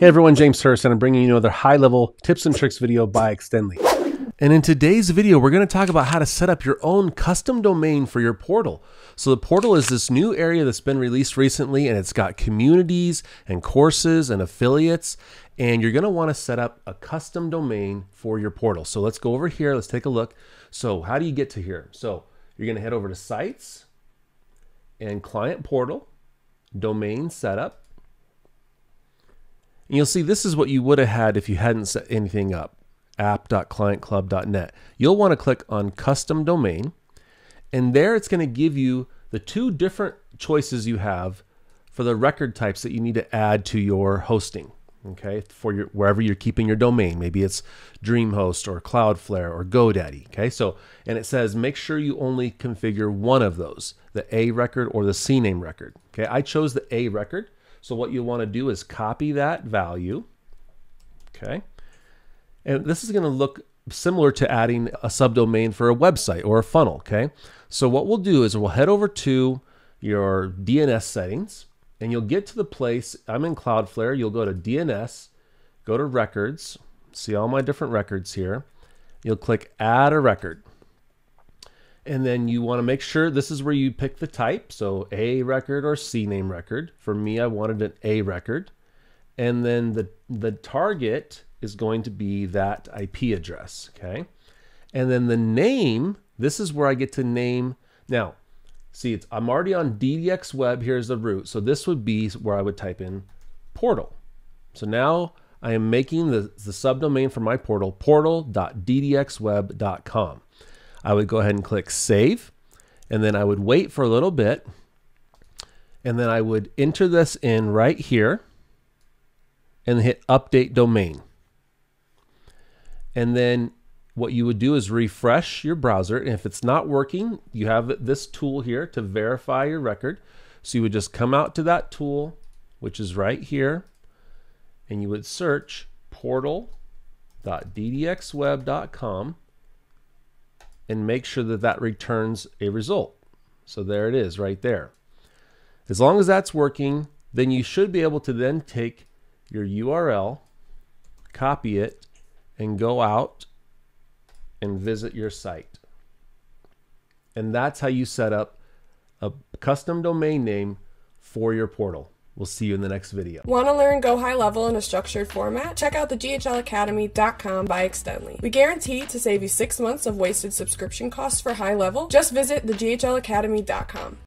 Hey everyone, James Hurst, and I'm bringing you another high-level tips and tricks video by Extendly. And in today's video, we're going to talk about how to set up your own custom domain for your portal. So the portal is this new area that's been released recently, and it's got communities and courses and affiliates, and you're going to want to set up a custom domain for your portal. So let's go over here. Let's take a look. So how do you get to here? So you're going to head over to Sites and Client Portal, Domain Setup. And you'll see this is what you would have had if you hadn't set anything up. app.clientclub.net. You'll want to click on custom domain, and there it's going to give you the two different choices you have for the record types that you need to add to your hosting, okay, for your wherever you're keeping your domain. Maybe it's DreamHost or Cloudflare or GoDaddy, okay? So, and it says make sure you only configure one of those, the A record or the CNAME record, okay? I chose the A record. So what you want to do is copy that value, okay? And this is going to look similar to adding a subdomain for a website or a funnel, okay? So what we'll do is we'll head over to your DNS settings, and you'll get to the place, I'm in Cloudflare, you'll go to DNS, go to records, see all my different records here. You'll click add a record. And then you want to make sure this is where you pick the type, so A record or CNAME record. For me, I wanted an A record. And then the target is going to be that IP address, okay? And then the name, this is where I get to name. Now, see, I'm already on DDX Web, here's the root. So this would be where I would type in portal. So now I am making the subdomain for my portal, portal.ddxweb.com. I would go ahead and click save, and then I would wait for a little bit, and then I would enter this in right here and hit update domain. And then what you would do is refresh your browser. And if it's not working, you have this tool here to verify your record. So you would just come out to that tool, which is right here, and you would search portal.ddxweb.com and make sure that that returns a result. So there it is right there. As long as that's working, then you should be able to then take your URL, copy it, and go out and visit your site. And that's how you set up a custom domain name for your portal. We'll see you in the next video. Want to learn GoHighLevel in a structured format? Check out the ghlacademy.com by Extendly. We guarantee to save you 6 months of wasted subscription costs for HighLevel. Just visit the ghlacademy.com.